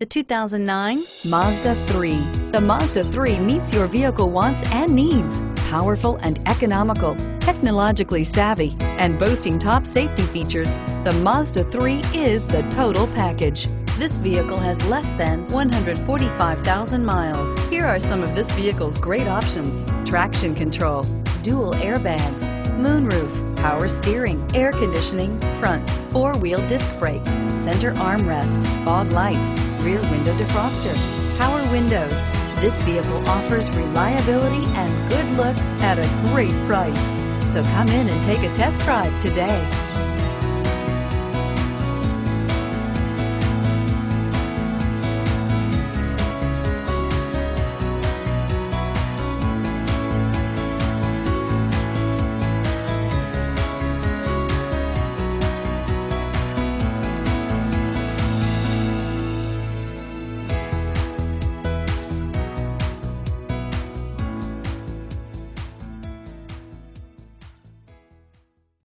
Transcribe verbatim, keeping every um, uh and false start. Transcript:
The two thousand nine Mazda three. The Mazda three meets your vehicle wants and needs. Powerful and economical, technologically savvy, and boasting top safety features, the Mazda three is the total package. This vehicle has less than one hundred forty-five thousand miles. Here are some of this vehicle's great options: traction control, dual airbags, moonroof, power steering, air conditioning, front, four-wheel disc brakes, center armrest, fog lights, rear window defroster, power windows. This vehicle offers reliability and good looks at a great price. So come in and take a test drive today.